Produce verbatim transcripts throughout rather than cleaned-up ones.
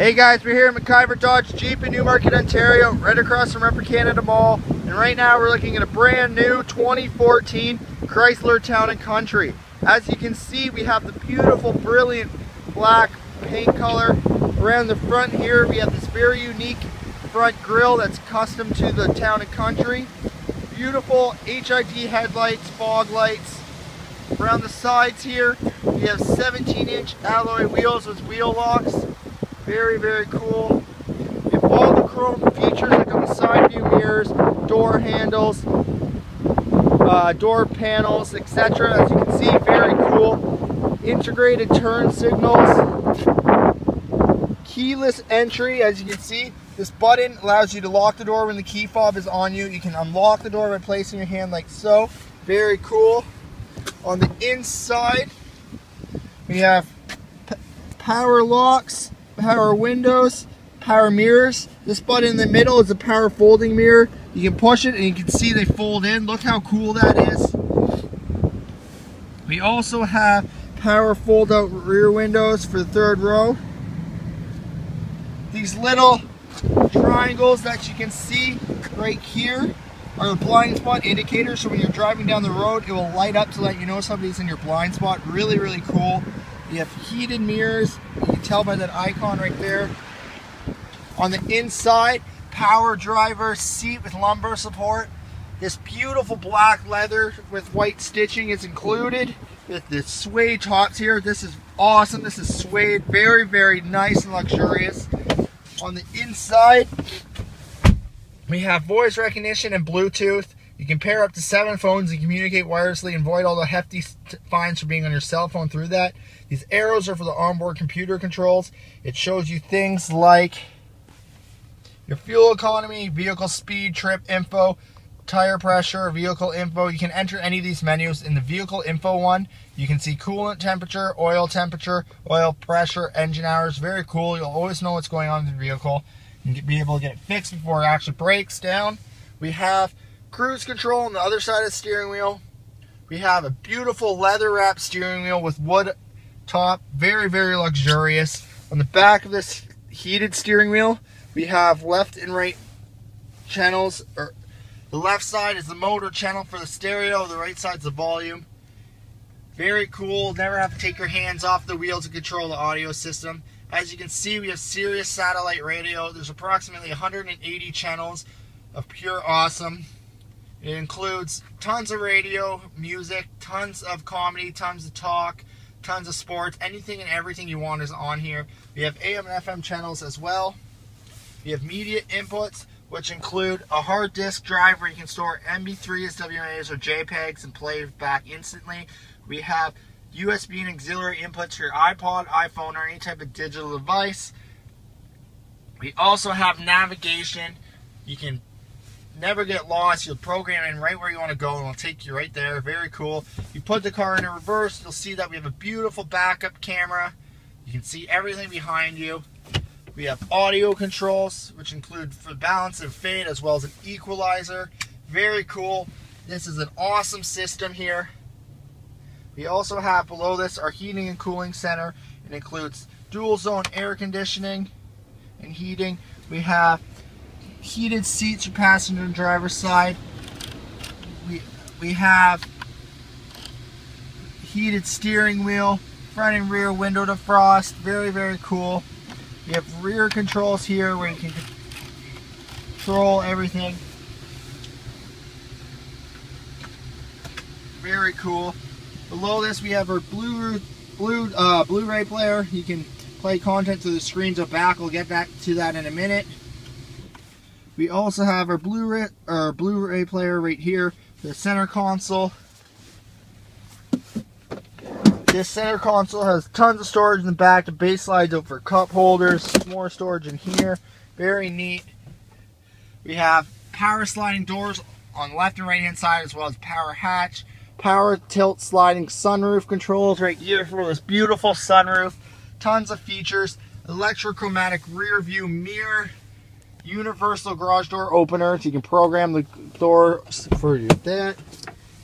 Hey guys, we're here at MacIver Dodge Jeep in Newmarket, Ontario, right across from Upper Canada Mall. And right now we're looking at a brand new twenty fourteen Chrysler Town and Country. As you can see, we have the beautiful, brilliant black paint color. Around the front here, we have this very unique front grille that's custom to the Town and Country. Beautiful H I D headlights, fog lights. Around the sides here, we have seventeen inch alloy wheels with wheel locks. Very, very cool. We have all the chrome features like on the side view mirrors, door handles, uh, door panels, et cetera. As you can see, very cool. Integrated turn signals. Keyless entry, as you can see. This button allows you to lock the door when the key fob is on you. You can unlock the door by placing your hand like so. Very cool. On the inside, we have power locks, power windows, power mirrors. This button in the middle is a power folding mirror. You can push it and you can see they fold in. Look how cool that is. We also have power fold out rear windows for the third row. These little triangles that you can see right here are the blind spot indicators, so when you're driving down the road it will light up to let you know somebody's in your blind spot. Really, really cool. You have heated mirrors. You can tell by that icon right there. On the inside, power driver seat with lumbar support. This beautiful black leather with white stitching is included. With the suede tops here, this is awesome. This is suede, very, very nice and luxurious. On the inside, we have voice recognition and Bluetooth. You can pair up to seven phones and communicate wirelessly and avoid all the hefty fines for being on your cell phone through that. These arrows are for the onboard computer controls. It shows you things like your fuel economy, vehicle speed, trip info, tire pressure, vehicle info. You can enter any of these menus. In the vehicle info one, you can see coolant temperature, oil temperature, oil pressure, engine hours. Very cool. You'll always know what's going on in the vehicle and be able to get it fixed before it actually breaks down. We have cruise control on the other side of the steering wheel. We have a beautiful leather wrapped steering wheel with wood top. Very, very luxurious. On the back of this heated steering wheel, we have left and right channels. Or the left side is the motor channel for the stereo. The right side's the volume. Very cool. Never have to take your hands off the wheel to control the audio system. As you can see, we have Sirius satellite radio. There's approximately one hundred eighty channels of pure awesome. It includes tons of radio, music, tons of comedy, tons of talk, tons of sports. Anything and everything you want is on here. We have A M and F M channels as well. We have media inputs, which include a hard disk drive where you can store M P threes, W M As, or JPEGs and play back instantly. We have U S B and auxiliary inputs for your iPod, iPhone, or any type of digital device. We also have navigation. You can never get lost. You'll program in right where you want to go and it'll take you right there. Very cool. You put the car in reverse, you'll see that we have a beautiful backup camera. You can see everything behind you. We have audio controls, which include for balance and fade, as well as an equalizer. Very cool. This is an awesome system here. We also have below this our heating and cooling center. It includes dual zone air conditioning and heating. We have heated seats for passenger and driver's side. We, we have heated steering wheel, front and rear window defrost. Very, very cool. We have rear controls here where you can control everything. Very cool. Below this we have our Blu-ray Blu, uh, Blu-ray player. You can play content through the screens up back. We'll get back to that in a minute. We also have our Blu-ray our Blu-ray player right here, the center console. This center console has tons of storage in the back. The base slides out for cup holders. More storage in here. Very neat. We have power sliding doors on the left and right hand side, as well as power hatch, power tilt sliding sunroof controls right here for this beautiful sunroof. Tons of features. Electrochromatic rear view mirror. Universal garage door opener, so you can program the door for you. That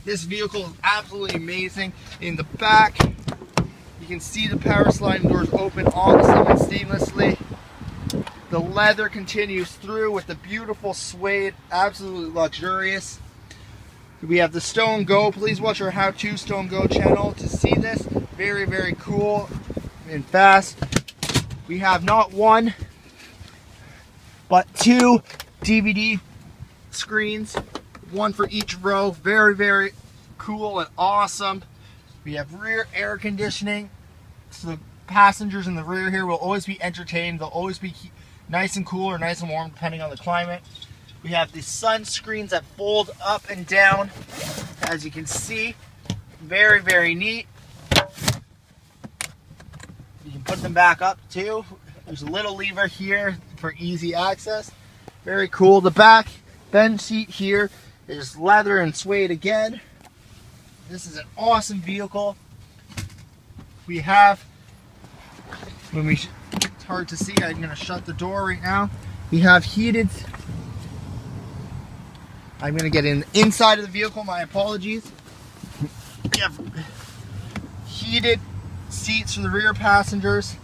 this vehicle is absolutely amazing. In the back, you can see the power sliding doors open on the side seamlessly. The leather continues through with the beautiful suede, absolutely luxurious. We have the Stone Go. Please watch our How To Stone Go channel to see this. Very, very cool and fast. We have not one, but two D V D screens, one for each row. Very, very cool and awesome. We have rear air conditioning, so the passengers in the rear here will always be entertained. They'll always be nice and cool or nice and warm, depending on the climate. We have the sunscreens that fold up and down, as you can see. Very, very neat. You can put them back up too. There's a little lever here for easy access. Very cool. The back bench seat here is leather and suede again. This is an awesome vehicle. We have, when we, it's hard to see, I'm going to shut the door right now. We have heated, I'm going to get in the inside of the vehicle, my apologies. We have heated seats for the rear passengers.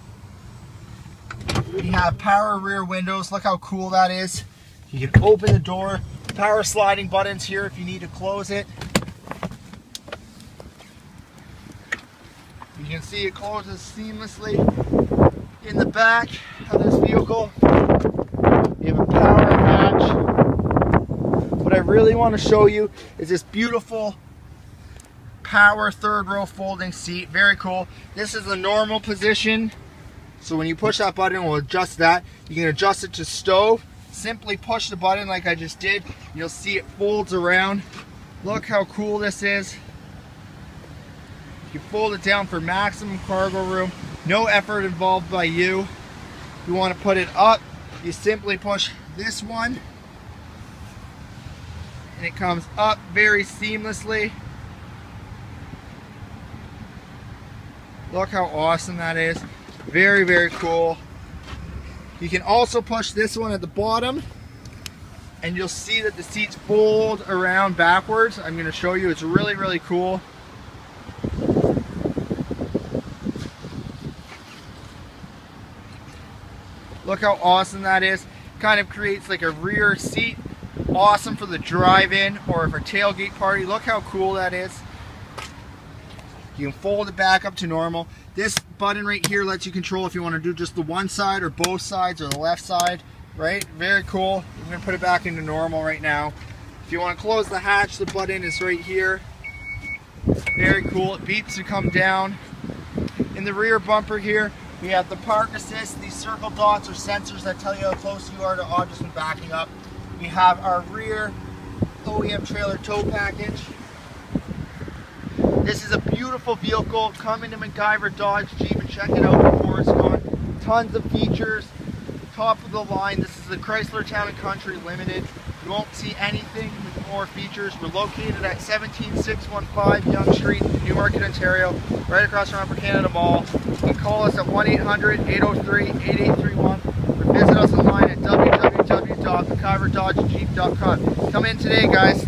We have power rear windows. Look how cool that is. You can open the door. Power sliding buttons here if you need to close it. You can see it closes seamlessly in the back of this vehicle. You have a power hatch. What I really want to show you is this beautiful power third row folding seat. Very cool. This is the normal position, so when you push that button, we'll adjust that. You can adjust it to stove. Simply push the button like I just did. You'll see it folds around. Look how cool this is. You fold it down for maximum cargo room. No effort involved by you. If you want to put it up, you simply push this one, and it comes up very seamlessly. Look how awesome that is. Very, very cool. You can also push this one at the bottom, and you'll see that the seats fold around backwards. I'm going to show you. It's really, really cool. Look how awesome that is. Kind of creates like a rear seat. Awesome for the drive-in or for tailgate party. Look how cool that is. You can fold it back up to normal. This button right here lets you control if you want to do just the one side or both sides or the left side, right? Very cool. I'm going to put it back into normal right now. If you want to close the hatch, the button is right here. Very cool. It beeps to come down. In the rear bumper here, we have the park assist. These circle dots are sensors that tell you how close you are to objects when backing up. We have our rear O E M trailer tow package. This is a beautiful vehicle. Come into MacIver Dodge Jeep and check it out before it's gone. Tons of features, top of the line. This is the Chrysler Town and Country Limited. You won't see anything with more features. We're located at one seven six one five Yonge Street in Newmarket, Ontario, right across from Upper Canada Mall. You can call us at one eight hundred, eight oh three, eight eight three one or visit us online at w w w dot maciver dodge jeep dot com. Come in today, guys.